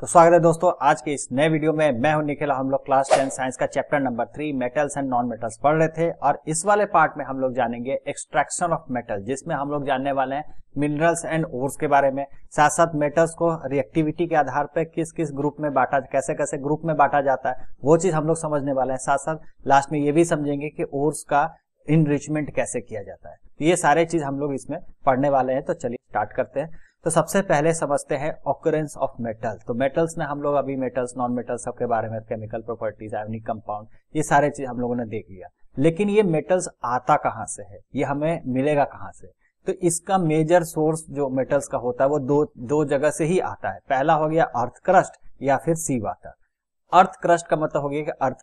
तो स्वागत है दोस्तों आज के इस नए वीडियो में। मैं हूं निखिल। हम लोग क्लास 10 साइंस का chapter number 3 metals and non metals पढ़ रहे थे और इस वाले पार्ट में हम लोग जानेंगे एक्सट्रैक्शन ऑफ मेटल, जिसमें हम लोग जानने वाले हैं मिनरल्स एंड ओर्स के बारे में, साथ साथ मेटल्स को रिएक्टिविटी के आधार पर किस किस ग्रुप में बांटा, कैसे कैसे ग्रुप में बांटा जाता है वो चीज हम लोग समझने वाले हैं। साथ साथ लास्ट में ये भी समझेंगे कि ओर्स का इनरिचमेंट कैसे किया जाता है। तो ये सारे चीज हम लोग इसमें पढ़ने वाले हैं, तो चलिए स्टार्ट करते हैं। तो सबसे पहले समझते हैं ऑकरेंस ऑफ मेटल। तो मेटल्स में हम लोग अभी मेटल्स नॉन मेटल्स सबके बारे में, केमिकल प्रॉपर्टीज, आयोनिक कंपाउंड, ये सारे चीज हम लोगों ने देख लिया। लेकिन ये मेटल्स आता कहाँ से है, ये हमें मिलेगा कहाँ से? तो इसका मेजर सोर्स जो मेटल्स का होता है वो दो जगह से ही आता है। पहला हो गया अर्थ क्रस्ट या फिर सी वाटर। अर्थ क्रस्ट का मतलब हो गया कि अर्थ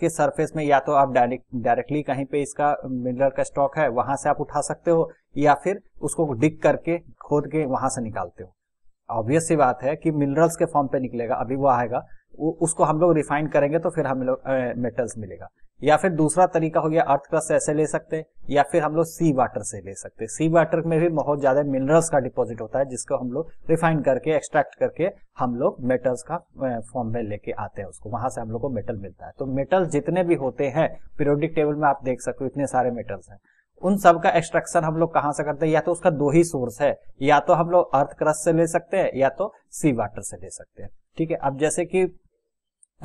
के सरफेस में या तो आप डायरेक्टली कहीं पे इसका मिनरल का स्टॉक है वहां से आप उठा सकते हो या फिर उसको डिग करके खोद के वहां से निकालते हो। ऑब्वियस सी बात है कि मिनरल्स के फॉर्म पे निकलेगा, अभी वो आएगा उसको हम लोग रिफाइन करेंगे तो फिर हम लोग मेटल्स मिलेगा। या फिर दूसरा तरीका हो गया अर्थ क्रस्ट से ऐसे ले सकते हैं या फिर हम लोग सी वाटर से ले सकते हैं। सी वाटर में भी बहुत ज्यादा मिनरल्स का डिपॉजिट होता है जिसको हम लोग रिफाइन करके एक्सट्रैक्ट करके हम लोग मेटल्स का फॉर्म में लेके आते हैं, उसको वहां से हम लोग को मेटल मिलता है। तो मेटल जितने भी होते हैं पीरियोडिक टेबल में आप देख सकते हो इतने सारे मेटल्स हैं, उन सब का एक्सट्रैक्शन हम लोग कहाँ से करते हैं? या तो उसका दो ही सोर्स है, या तो हम लोग अर्थ क्रस्ट से ले सकते हैं या तो सी वाटर से ले सकते हैं। ठीक है, अब जैसे कि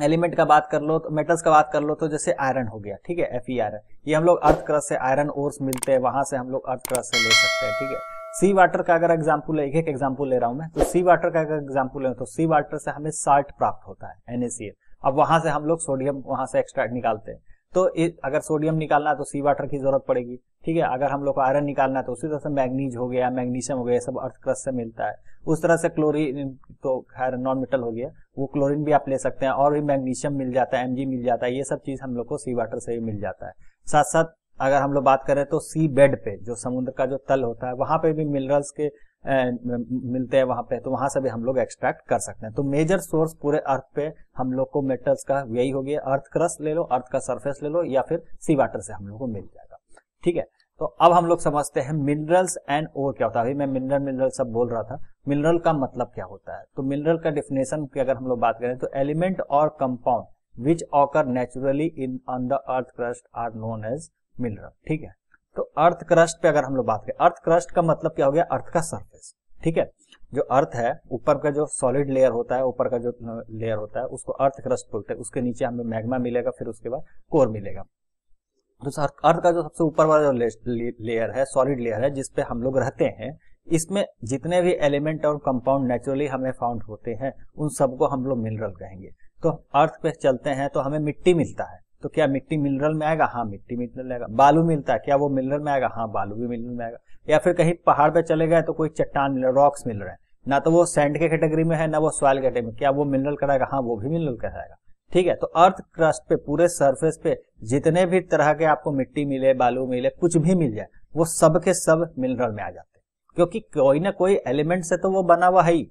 एलिमेंट का बात कर लो तो मेटल्स का बात कर लो तो जैसे आयरन हो गया, ठीक है, Fe आयरन, ये हम लोग अर्थ क्रस्ट से आयरन ओर्स मिलते हैं वहां से हम लोग अर्थ क्रस्ट से ले सकते हैं। ठीक है, सी वाटर का अगर एग्जांपल ले, एक एग्जांपल ले रहा हूं मैं, तो सी वाटर का अगर एग्जांपल ले तो सी वाटर से हमें साल्ट प्राप्त होता है NaCl। अब वहां से हम लोग सोडियम वहां से एक्सट्रैक्ट निकालते हैं। तो अगर सोडियम निकालना है तो सी वाटर की जरूरत पड़ेगी। ठीक है, अगर हम लोग को आयरन निकालना है तो उसी तरह से मैग्नीज हो गया, मैग्नीशियम हो गया, सब अर्थ क्रस्ट से मिलता है। उस तरह से क्लोरीन तो खैर नॉन मेटल हो गया, वो क्लोरीन भी आप ले सकते हैं और भी मैग्नीशियम मिल जाता है, Mg मिल जाता है, ये सब चीज हम लोग को सी वाटर से भी मिल जाता है। साथ साथ अगर हम लोग बात करें तो सी बेड पे जो समुद्र का जो तल होता है वहां पे भी मिनरल्स के मिलते हैं वहां पे, तो वहां से भी हम लोग एक्सट्रैक्ट कर सकते हैं। तो मेजर सोर्स पूरे अर्थ पे हम लोग को मेटल्स का यही हो गया, अर्थ क्रस्ट ले लो, अर्थ का सरफेस ले लो या फिर सी वाटर से हम लोग को मिल जाएगा। ठीक है, तो अब हम लोग समझते हैं मिनरल्स एंड ओर क्या होता है। अभी मैं मिनरल सब बोल रहा था। मिनरल का मतलब क्या होता है? तो मिनरल का डिफिनेशन की अगर हम लोग बात करें तो एलिमेंट और compound which occur naturally in on the earth crust are known as mineral. ठीक है, तो अर्थ क्रस्ट पे अगर हम लोग बात करें, अर्थ क्रस्ट का मतलब क्या हो गया? अर्थ का सरफेस। ठीक है, जो अर्थ है ऊपर का जो सॉलिड लेयर होता है, ऊपर का जो लेयर होता है उसको अर्थ क्रस्ट बोलते हैं। उसके नीचे हमें मैग्मा मिलेगा, फिर उसके बाद कोर मिलेगा। तो अर्थ का जो सबसे ऊपर वाला जो लेयर है, सॉलिड लेयर है जिसपे हम लोग रहते हैं, इसमें जितने भी एलिमेंट और कंपाउंड नेचुरली हमें फाउंड होते हैं उन सबको हम लोग मिनरल कहेंगे। तो अर्थ पे चलते हैं तो हमें मिट्टी मिलता है, तो क्या मिट्टी मिनरल में आएगा? हाँ, मिट्टी मिनरल में आएगा। बालू मिलता है, क्या वो मिनरल में आएगा? हाँ, बालू भी मिनरल में आएगा। या फिर कहीं पहाड़ पे चले गए तो कोई चट्टान मिल रहा, रॉक्स मिल रहे हैं, ना तो वो सैंड के कैटेगरी में है ना वो सॉइल कैटेगरी में, क्या वो मिनरल कराएगा? हाँ, वो भी मिनरल कराएगा। ठीक है, तो अर्थ क्रस्ट पे पूरे सरफेस पे जितने भी तरह के आपको मिट्टी मिले, बालू मिले, कुछ भी मिल जाए, वो सब के सब मिनरल में आ जाते हैं, क्योंकि कोई ना कोई एलिमेंट से तो वो बना हुआ है ही।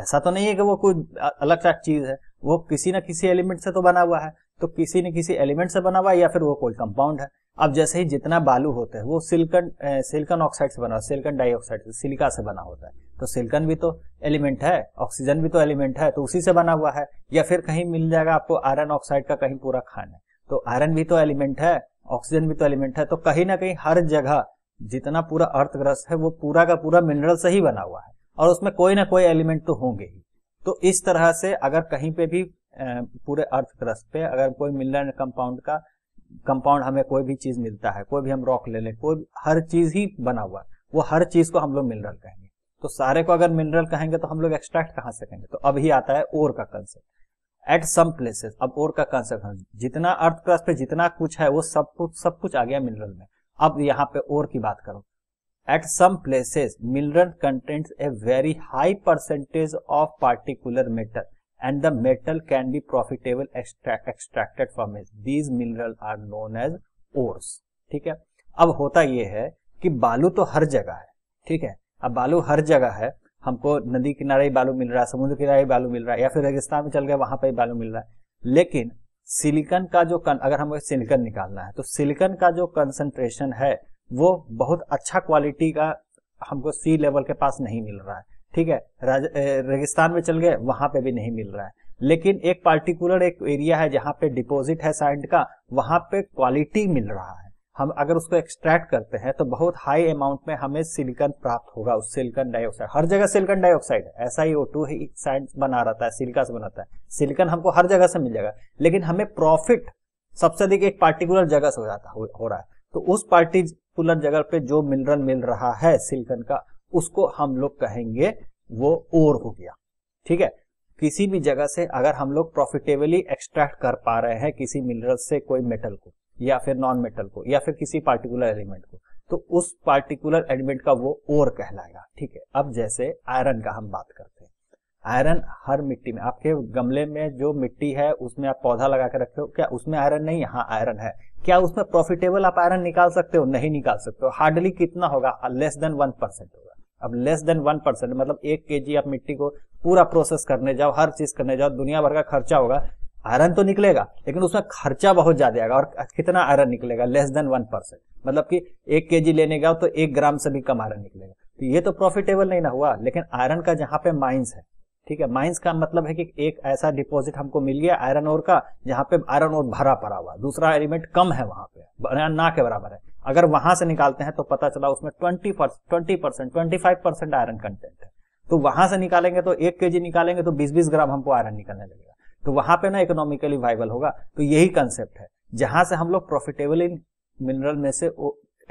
ऐसा तो नहीं है कि वो कोई अलग अलग चीज है, वो किसी ना किसी एलिमेंट से तो बना हुआ है, तो किसी न किसी एलिमेंट से बना हुआ है या फिर वो कोई कंपाउंड है। अब जैसे ही जितना बालू होता है वो सिलिकॉन ऑक्साइड से बना, सिलिकॉन डाइऑक्साइड से, सिलिका से बना होता है, तो सिलिकॉन भी तो एलिमेंट है, ऑक्सीजन भी तो एलिमेंट है, तो उसी से बना हुआ है। या फिर कहीं मिल जाएगा आपको आयरन ऑक्साइड का कहीं पूरा खान है, तो आयरन भी तो एलिमेंट है, ऑक्सीजन भी तो एलिमेंट है। तो कहीं ना कहीं हर जगह जितना पूरा अर्थ क्रस्ट है वो पूरा का पूरा मिनरल से ही बना हुआ है और उसमें कोई ना कोई एलिमेंट तो होंगे ही। तो इस तरह से अगर कहीं पे भी पूरे अर्थ क्रस्ट पे अगर कोई मिनरल कंपाउंड का हमें कोई भी चीज मिलता है, कोई भी हम रॉक ले लें, कोई हर चीज ही बना हुआ है, वो हर चीज को हम लोग मिनरल कहेंगे। तो सारे को अगर मिनरल कहेंगे तो हम लोग एक्सट्रैक्ट कहाँ से कहेंगे? तो अब ही आता है ओर का कंसेप्ट एट सम प्लेसेस। अब ओर का कंसेप्ट जितना अर्थ क्रस्ट पे जितना कुछ है वो सब कुछ आ गया मिनरल में। अब यहाँ पे ओर की बात करो, at some places mineral contents a very high percentage of particular metal and the metal can be profitable extracted from it. These minerals are known as ores. ठीक है, अब होता ये है कि बालू तो हर जगह है, ठीक है, अब बालू हर जगह है, हमको नदी किनारे ही बालू मिल रहा है, समुद्र किनारे बालू मिल रहा है, या फिर रेगिस्तान में चल गए वहां पे ही बालू मिल रहा है। लेकिन सिलिकॉन का जो अगर हमें सिलिकॉन निकालना है तो सिलिकॉन का जो कंसंट्रेशन है वो बहुत अच्छा क्वालिटी का हमको सी लेवल के पास नहीं मिल रहा है, ठीक है, रेगिस्तान में चल गए, वहां पे भी नहीं मिल रहा है। लेकिन एक पार्टिकुलर एक एरिया है जहां पे डिपॉजिट है सैंड का, वहां पे क्वालिटी मिल रहा है। हम अगर उसको एक्सट्रैक्ट करते हैं तो बहुत हाई अमाउंट में हमें सिलिकॉन प्राप्त होगा। उस सिलिकॉन डाइऑक्साइड, हर जगह सिलिकॉन डाइऑक्साइड है, SiO2 ही सैंड बना रहता है, सिलिका से बनाता है, सिलिकॉन हमको हर जगह से मिल जाएगा। लेकिन हमें प्रॉफिट सबसे अधिक एक पार्टिकुलर जगह से हो रहा है। तो उस पार्टिकुलर जगह पे जो मिनरल मिल रहा है सिलिकॉन का, उसको हम लोग कहेंगे वो ओर हो गया। ठीक है, किसी भी जगह से अगर हम लोग प्रॉफिटेबली एक्सट्रैक्ट कर पा रहे हैं किसी मिनरल से कोई मेटल को या फिर नॉन मेटल को या फिर किसी पार्टिकुलर एलिमेंट को, तो उस पार्टिकुलर एलिमेंट का वो ओर कहलाएगा। ठीक है, अब जैसे आयरन का हम बात करते हैं, आयरन हर मिट्टी में, आपके गमले में जो मिट्टी है उसमें आप पौधा लगा के रखे हो, क्या उसमें आयरन नहीं? यहाँ आयरन है। क्या उसमें प्रॉफिटेबल आप आयरन निकाल सकते हो? नहीं निकाल सकते हो। हार्डली कितना होगा? लेस देन 1% होगा। अब लेस देन 1% मतलब 1 kg आप मिट्टी को पूरा प्रोसेस करने जाओ, हर चीज करने जाओ, दुनिया भर का खर्चा होगा, आयरन तो निकलेगा लेकिन उसमें खर्चा बहुत ज्यादा आएगा। और कितना आयरन निकलेगा? Less than 1%। मतलब कि 1 kg लेने गया तो 1 ग्राम से भी कम आयरन निकलेगा। तो ये तो प्रॉफिटेबल नहीं ना हुआ। लेकिन आयरन का जहाँ पे माइंस है, ठीक है, माइंस का मतलब है कि एक ऐसा डिपॉजिट हमको मिल गया आयरन ओर का जहाँ पे आयरन ओर भरा पड़ा हुआ, दूसरा एलिमेंट कम है वहां पे, ना के बराबर है। अगर वहां से निकालते हैं तो पता चला उसमें 20%, 25% आयरन कंटेंट है। तो वहां से निकालेंगे तो 1 kg निकालेंगे तो 20-20 ग्राम हमको आयरन निकलने लगेगा। तो वहां पे ना इकोनॉमिकली वाइबल होगा। तो यही कंसेप्ट है, जहां से हम लोग प्रॉफिटेबली मिनरल में से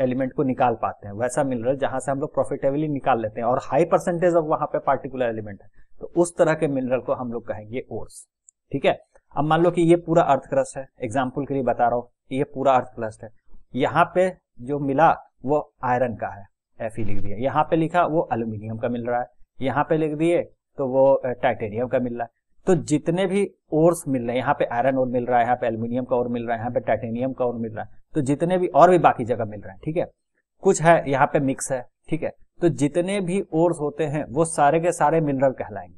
एलिमेंट को निकाल पाते हैं, वैसा मिनरल जहां से हम लोग प्रॉफिटेबली निकाल लेते हैं और हाई परसेंटेज ऑफ वहां पे पार्टिकुलर एलिमेंट है, तो उस तरह के मिनरल को हम लोग कहेंगे ओर्स। ठीक है, अब मान लो कि ये पूरा अर्थ क्रस्ट है, एग्जाम्पल के लिए बता रहा हूँ, ये पूरा अर्थ क्रस्ट है, यहाँ पे जो मिला वो आयरन का है, Fe लिख दिया, यहाँ पे लिखा वो एल्यूमिनियम का मिल रहा है, यहाँ पे लिख दिए तो वो टाइटेनियम का मिल रहा है। तो जितने भी ओर्स मिल रहे हैं, यहाँ पे आयरन ओर मिल रहा है, यहाँ पे एल्यूमिनियम का ओर मिल रहा है, यहाँ पे टाइटेनियम का ओर मिल रहा है, तो जितने भी और भी बाकी जगह मिल रहे हैं, ठीक है, कुछ है यहाँ पे मिक्स है, ठीक है, तो जितने भी ओर्स होते हैं वो सारे के सारे मिनरल कहलाएंगे।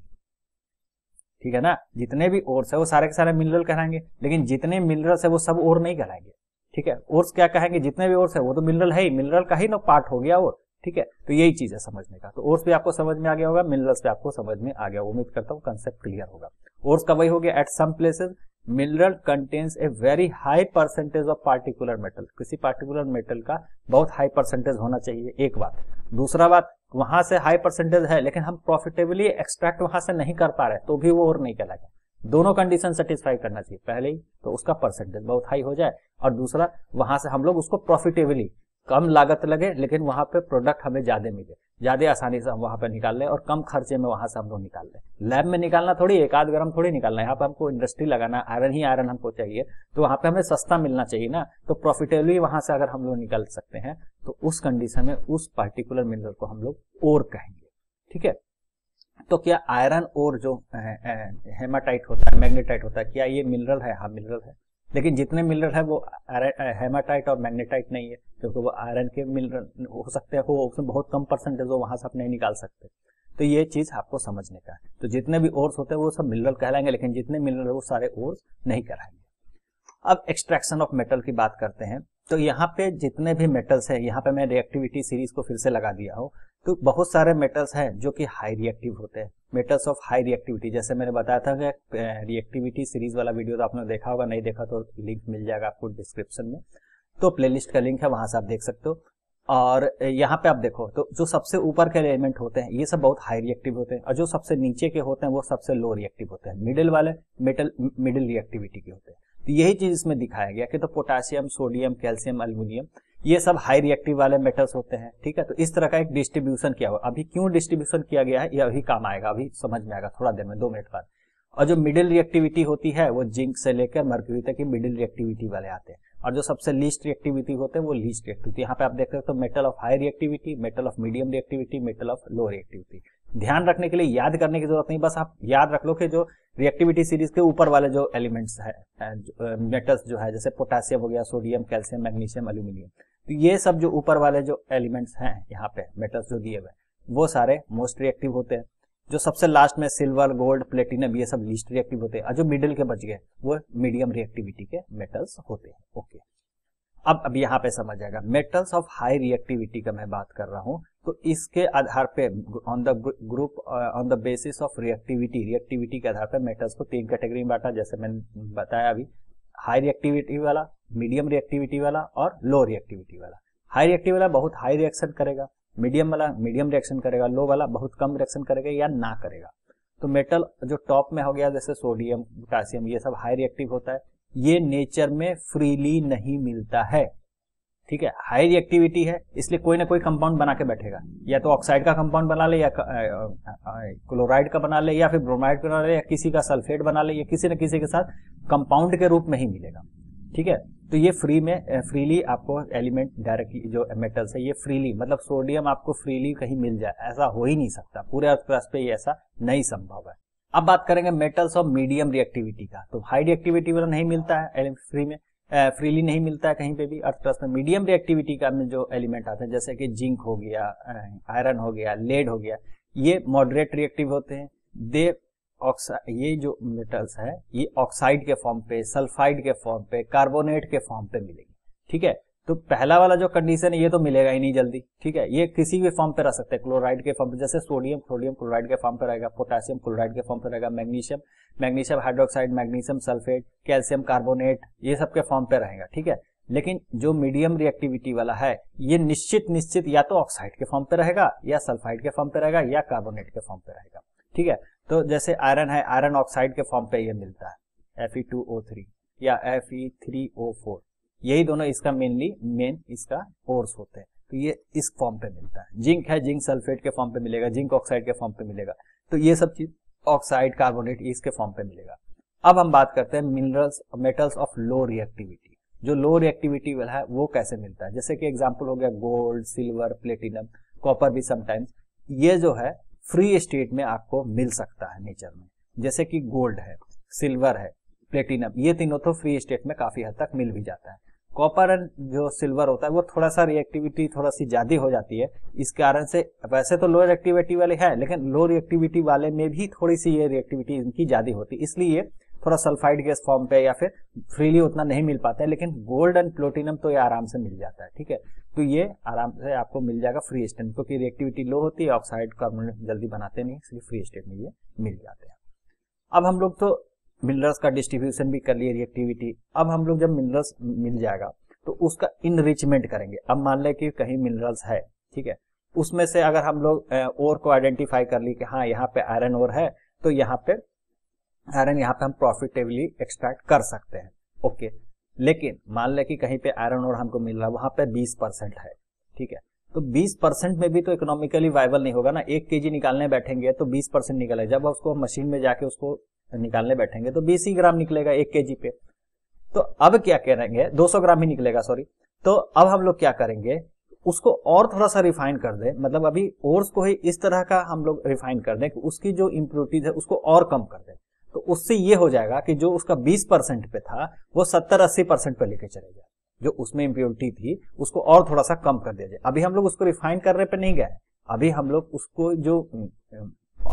ठीक है ना, जितने भी ओर्स है वो सारे के सारे मिनरल कहलाएंगे। लेकिन जितने मिनरल्स है वो सब ओर नहीं कहलाएंगे। ठीक है, ओर्स क्या कहेंगे? जितने भी ओर्स है वो तो मिनरल है ही, मिनरल का ही ना पार्ट हो गया ओर। ठीक है, तो यही चीज है समझने का। तो ओर्स भी आपको समझ में आ गया होगा, मिनरल्स भी आपको समझ में आ गया, उम्मीद करता हूँ कंसेप्ट क्लियर होगा। ओर्स का वही हो गया, at some places mineral contents a very high percentage of particular metal, किसी पार्टिकुलर मेटल का बहुत हाई परसेंटेज होना चाहिए, एक बात। दूसरा बात, वहां से हाई परसेंटेज है लेकिन हम प्रॉफिटेबली एक्सट्रैक्ट वहां से नहीं कर पा रहे, तो भी वो ओर नहीं कहलाएगा। दोनों कंडीशन सेटिस्फाई करना चाहिए, पहले ही तो उसका परसेंटेज बहुत हाई हो जाए, और दूसरा वहां से हम लोग उसको प्रॉफिटेबली कम लागत लगे लेकिन वहां पे प्रोडक्ट हमें ज्यादा मिले, ज्यादा आसानी से हम वहां पे निकाल लें और कम खर्चे में वहां से हम लोग निकाल लें। लैब में निकालना थोड़ी, 1-8 ग्राम थोड़ी निकालना है, यहाँ पे हमको इंडस्ट्री लगाना, आयरन ही आयरन हमको चाहिए, तो वहां पे हमें सस्ता मिलना चाहिए ना। तो प्रॉफिटेबली वहां से अगर हम लोग निकाल सकते हैं तो उस कंडीशन में उस पार्टिकुलर मिनरल को हम लोग ओर कहेंगे। ठीक है, तो क्या आयरन ओर जो हेमाटाइट होता है, मैग्नेटाइट होता है, क्या ये मिनरल है? हाँ, मिनरल है। लेकिन जितने मिनरल है वो हेमाटाइट और मैग्नेटाइट नहीं है, क्योंकि वो आयरन के मिनरल हो सकते हैं, उसमें बहुत कम परसेंटेज हो, वहां से आप नहीं निकाल सकते। तो ये चीज आपको समझने का है। तो जितने भी ओर्स होते हैं वो सब मिनरल कहलाएंगे, लेकिन जितने मिनरल वो सारे ओर्स नहीं कहलाएंगे। अब एक्सट्रैक्शन ऑफ मेटल की बात करते हैं, तो यहाँ पे जितने भी मेटल्स हैं, यहाँ पे मैं रिएक्टिविटी सीरीज को फिर से लगा दिया हूँ, तो बहुत सारे मेटल्स हैं जो कि हाई रिएक्टिव होते हैं, मेटल्स ऑफ हाई रिएक्टिविटी। जैसे मैंने बताया था कि रिएक्टिविटी सीरीज वाला वीडियो तो आपने देखा होगा, नहीं देखा तो लिंक मिल जाएगा आपको डिस्क्रिप्शन में, तो प्लेलिस्ट का लिंक है, वहां से आप देख सकते हो। और यहाँ पे आप देखो तो जो सबसे ऊपर के एलिमेंट होते हैं ये सब बहुत हाई रिएक्टिव होते हैं, और जो सबसे नीचे के होते हैं वो सबसे लो रिएक्टिव होते हैं, मिडिल वाले मेटल मिडिल रिएक्टिविटी के होते हैं। तो यही चीज इसमें दिखाया गया कि तो पोटेशियम, सोडियम, कैल्शियम, एल्यूमिनियम ये सब हाई रिएक्टिव वाले मेटल्स होते हैं। ठीक है, तो इस तरह का एक डिस्ट्रीब्यूशन किया हुआ। अभी क्यों डिस्ट्रीब्यूशन किया गया है ये अभी काम आएगा, अभी समझ में आएगा थोड़ा देर में, 2 मिनट बाद। और जो मिडिल रिएक्टिविटी होती है वो जिंक से लेकर मर्क्यूरी तक की मिडिल रिएक्टिविटी वाले आते हैं, और जो सबसे लीस्ट रिएक्टिविटी होते हैं वो लीस्ट रिएक्टिविटी। यहाँ पे आप देख सकते हो metal of high reactivity, metal of medium reactivity, metal of low reactivity. ध्यान रखने के लिए, याद करने की जरूरत नहीं, बस आप याद रख लो कि जो रिएक्टिविटी सीरीज के ऊपर वाले जो एलिमेंट्स है, मेटल्स जो है, जैसे पोटेशियम हो गया, सोडियम, कैल्शियम, मैग्नीशियम, एल्यूमिनियम, तो ये सब जो ऊपर वाले जो एलिमेंट्स हैं यहाँ पे मेटल्स जो दिए हुए वो सारे मोस्ट रिएक्टिव होते हैं। जो सबसे लास्ट में सिल्वर, गोल्ड, प्लेटिनम ये सब लीस्ट रिएक्टिव होते हैं, और जो मिडिल के बच गए वो मीडियम रिएक्टिविटी के मेटल्स होते हैं। ओके, अब यहाँ पे समझ आएगा, मेटल्स ऑफ हाई रिएक्टिविटी का मैं बात कर रहा हूँ तो इसके आधार पे on the basis of reactivity के आधार पे मेटल्स को तीन कैटेगरी में बांटा, जैसे मैंने बताया अभी, हाई रिएक्टिविटी वाला, मीडियम रिएक्टिविटी वाला और लो रिएक्टिविटी वाला। हाई रिएक्टिविटी वाला बहुत हाई रिएक्शन करेगा, मीडियम वाला मीडियम रिएक्शन करेगा, लो वाला बहुत कम रिएक्शन करेगा या ना करेगा। तो मेटल जो टॉप में हो गया जैसे सोडियम, पोटेशियम, ये सब हाई रिएक्टिव होता है, ये नेचर में फ्रीली नहीं मिलता है, ठीक है। हाई रिएक्टिविटी है इसलिए कोई ना कोई कंपाउंड बना के बैठेगा, या तो ऑक्साइड का कंपाउंड बना ले, या क्लोराइड का बना ले, या फिर ब्रोमाइड का बना ले, या किसी का सल्फेट बना ले, या किसी न किसी के साथ कंपाउंड के रूप में ही मिलेगा, ठीक है। तो ये फ्रीली आपको एलिमेंट डायरेक्टली जो मेटल्स है ये फ्रीली, मतलब सोडियम आपको फ्रीली कहीं मिल जाए ऐसा हो ही नहीं सकता, पूरे अर्थ पे ये ऐसा नहीं संभव है। अब बात करेंगे मेटल्स और मीडियम रिएक्टिविटी का। तो हाई रिएक्टिविटी वाला नहीं मिलता है फ्री में, फ्रीली नहीं मिलता है कहीं पे भी अर्थात में। मीडियम रिएक्टिविटी का में जो एलिमेंट आते हैं जैसे कि जिंक हो गया, आयरन हो गया, लेड हो गया, ये मॉडरेट रिएक्टिव होते हैं। ये जो मेटल्स है ये ऑक्साइड के फॉर्म पे, सल्फाइड के फॉर्म पे, कार्बोनेट के फॉर्म पे मिलेंगे, ठीक है। तो पहला वाला जो कंडीशन है ये तो मिलेगा ही नहीं जल्दी, ठीक है। ये किसी भी फॉर्म पे रह सकते हैं, क्लोराइड के फॉर्म पे, जैसे सोडियम क्लोराइड के फॉर्म पे रहेगा, पोटेशियम क्लोराइड के फॉर्म पे रहेगा, magnesium hydroxide, magnesium sulphate, calcium carbonate, ये सब के फॉर्म पे रहेगा, ठीक है। लेकिन जो मीडियम रिएक्टिविटी वाला है ये निश्चित या तो ऑक्साइड के फॉर्म पे रहेगा, या सल्फाइड के फॉर्म पे रहेगा, या कार्बोनेट के फॉर्म पे रहेगा, ठीक है। तो जैसे आयरन है, आयरन ऑक्साइड के फॉर्म पे ये मिलता है Fe2O3 या Fe3O4, यही दोनों इसका मेन इसका कोर्स होते हैं, तो ये इस फॉर्म पे मिलता है। जिंक है, जिंक सल्फेट के फॉर्म पे मिलेगा, जिंक ऑक्साइड के फॉर्म पे मिलेगा, तो ये सब चीज ऑक्साइड कार्बोनेट इसके फॉर्म पे मिलेगा। अब हम बात करते हैं minerals metals of low reactivity. जो लो रिएक्टिविटी वाला है वो कैसे मिलता है, जैसे कि एग्जाम्पल हो गया गोल्ड, सिल्वर, प्लेटिनम, कॉपर भी समटाइम्स, ये जो है फ्री स्टेट में आपको मिल सकता है नेचर में। जैसे कि गोल्ड है, सिल्वर है, प्लेटिनम, ये तीनों तो फ्री स्टेट में काफी हद तक मिल भी जाता है। कॉपर एंड जो सिल्वर होता है वो थोड़ा सा रिएक्टिविटी थोड़ा सी ज्यादा हो जाती है, इस कारण से वैसे तो लो रिएक्टिविटी वाले है, लेकिन लो रिएक्टिविटी वाले में भी थोड़ी सी ये रिएक्टिविटी इनकी ज्यादा होती है, इसलिए थोड़ा सल्फाइड गैस फॉर्म पे या फिर फ्रीली उतना नहीं मिल पाता है। लेकिन गोल्ड एंड प्लेटिनम तो ये आराम से मिल जाता है, ठीक है। तो ये आराम से आपको मिल जाएगा फ्री स्टेट, क्योंकि रिएक्टिविटी लो होती है, ऑक्साइड कार्बोनेट जल्दी बनाते नहीं, इसलिए फ्री स्टेट में ये मिल जाते हैं। अब हम लोग तो मिनरल्स का डिस्ट्रीब्यूशन भी कर लिए, रिएक्टिविटी। अब हम लोग जब मिनरल्स मिल जाएगा तो उसका इनरिचमेंट करेंगे। अब मान लें कि कहीं मिनरल्स है, ठीक है, उसमें से अगर हम लोग ओर को आइडेंटिफाई कर ली कि हाँ यहाँ पे आयरन ओर है, तो यहाँ पे आयरन यहाँ पे हम प्रॉफिटेबली एक्सट्रैक्ट कर सकते हैं, ओके। लेकिन मान लें कि कहीं पे आयरन ओर हमको मिल रहा है, वहां पे 20% है, ठीक है, तो 20% में भी तो इकोनॉमिकली वायबल नहीं होगा ना। 1 kg निकालने बैठेंगे तो 20% निकले, जब उसको मशीन में जाके उसको निकालने बैठेंगे तो 20 ही ग्राम निकलेगा 1 kg पे। तो अब क्या करेंगे, 200 ग्राम ही निकलेगा, सॉरी। तो अब हम लोग क्या करेंगे, उसको और थोड़ा सा रिफाइन कर दें, मतलब अभी ओर्स को ही इस तरह का हम लोग रिफाइन कर दें कि उसकी जो इम्प्योरिटीज है उसको और कम कर दें। तो उससे ये हो जाएगा कि जो उसका 20% पे था वो 70-80% पे लेके चले जाए, जो उसमें इम्प्योरिटी थी उसको और थोड़ा सा कम कर दिया जाए। अभी हम लोग उसको रिफाइन करने पर नहीं गए, अभी हम लोग उसको जो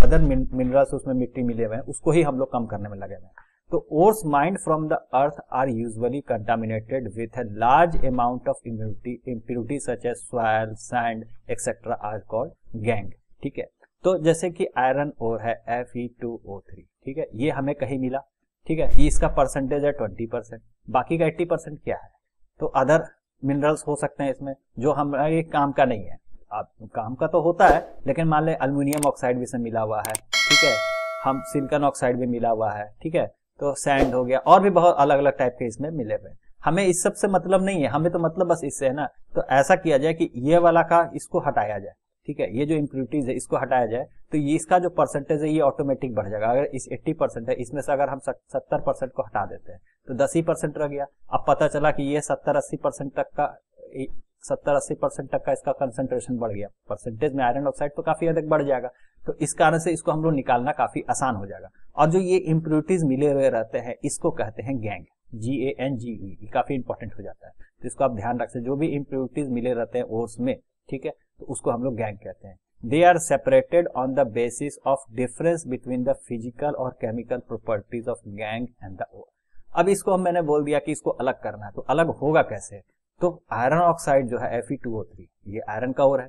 अदर मिनरल्स उसमें मिट्टी मिले हुए हैं उसको ही हम लोग कम करने में लगे हुए हैं। तो ores mined from the earth are usually contaminated with a large amount of impurity such as soil, sand etcetera are called gangue, ठीक है। तो जैसे कि आयरन ओर है Fe2O3, ठीक है, ये हमें कहीं मिला, ठीक है, ये इसका परसेंटेज है 20%, बाकी का 80% क्या है, तो अदर मिनरल्स हो सकते हैं इसमें जो हमारे काम का नहीं है। काम का तो होता है, लेकिन मान लें अल्मीनियम ऑक्साइड भी इसमें मिला हुआ है, ठीक है, हम सिलिकॉन ऑक्साइड भी मिला हुआ है, ठीक है, तो सैंड हो गया, और भी बहुत अलग अलग टाइप के इसमें मिले हुए। हमें इस सब से मतलब नहीं है, हमें तो मतलब बस इससे है ना। तो ऐसा किया जाए कि ये वाला का इसको हटाया जाए, ठीक है, ये जो इम्प्योरिटीज है इसको हटाया जाए, तो ये इसका जो परसेंटेज है ये ऑटोमेटिक बढ़ जाएगा। अगर इस 80% है, इसमें से अगर हम 70% को हटा देते हैं तो 10% रह गया। अब पता चला कि ये 70-80% तक का 70-80% तक का इसका कंसंट्रेशन बढ़ गया, परसेंटेज में आयरन ऑक्साइड तो काफी अधिक बढ़ जाएगा। तो इस कारण से इसको हम लोग निकालना काफी आसान हो जाएगा। और जो ये इम्प्योरिटीज मिले हुए रहते हैं इसको कहते हैं गैंग, GANG, ये काफी इंपॉर्टेंट हो जाता है, तो इसको आप ध्यान रख सकते। जो भी इम्प्योरिटीज मिले रहते हैं ओर्स में, ठीक है, तो उसको हम लोग गैंग कहते हैं। They are separated on the basis of difference between the physical और chemical properties of gangue and the ore. अब इसको मैंने बोल दिया कि इसको अलग करना है, तो अलग होगा कैसे। तो आयरन ऑक्साइड जो है Fe2O3 ये आयरन का ओर है,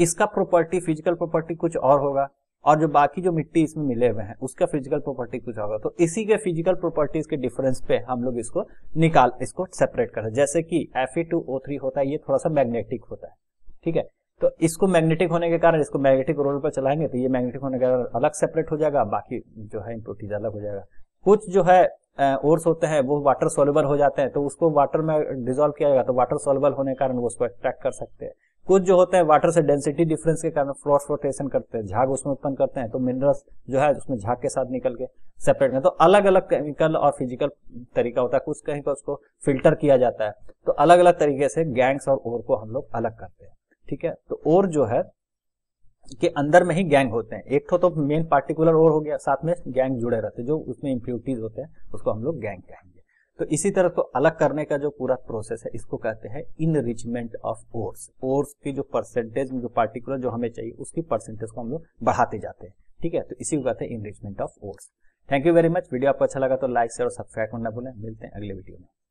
इसका प्रॉपर्टी फिजिकल प्रॉपर्टी कुछ और होगा और जो बाकी जो मिट्टी इसमें मिले हुए हैं उसका फिजिकल प्रॉपर्टी कुछ होगा। तो इसी के फिजिकल प्रॉपर्टीज के डिफरेंस पे हम लोग इसको इसको सेपरेट कर रहे हैं। जैसे कि Fe2O3 होता है, ये थोड़ा सा मैग्नेटिक होता है, ठीक है। तो इसको मैग्नेटिक होने के कारण इसको मैग्नेटिक रोल पर चलाएंगे तो ये मैग्नेटिक होने के कारण अलग सेपरेट हो जाएगा, बाकी जो है इम्प्योरिटीज अलग हो जाएगा। कुछ जो है ओर्स होते हैं वो वाटर सोल्यूबल हो जाते हैं, तो उसको वाटर में डिसॉल्व किया जाएगा तो वाटर सोल्यूबल होने के कारण वो उसको एक्सट्रैक्ट कर सकते हैं। कुछ जो होता है वाटर से डेंसिटी डिफरेंस के कारण फ्लोटेशन करते हैं, झाग उसमें उत्पन्न करते हैं, तो मिनरल्स जो है उसमें झाग के साथ निकल के सेपरेट में। तो अलग अलग केमिकल और फिजिकल तरीका होता है, कुछ कहीं पर उसको फिल्टर किया जाता है। तो अलग अलग तरीके से गैंग्स और ओर को हम लोग अलग करते हैं, ठीक है। तो ओर जो है के अंदर में ही गैंग होते हैं, एक तो मेन पार्टिकुलर ओर हो गया, साथ में गैंग जुड़े रहते हैं, जो उसमें इंप्योरिटीज होते हैं उसको हम लोग गैंग कहेंगे। तो इसी तरह को अलग करने का जो पूरा प्रोसेस है इसको कहते हैं इनरिचमेंट ऑफ ओर्स। ओर्स की जो परसेंटेज जो पार्टिकुलर जो हमें चाहिए उसकी परसेंटेज को हम लोग बढ़ाते जाते हैं, ठीक है। तो इसी को कहते हैं enrichment of ores. Thank you very much. Video आपको अच्छा लगा तो लाइक शेयर और सब्सक्राइब करना भूलें। मिलते हैं अगले वीडियो में।